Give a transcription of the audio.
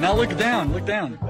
Now look down, look down.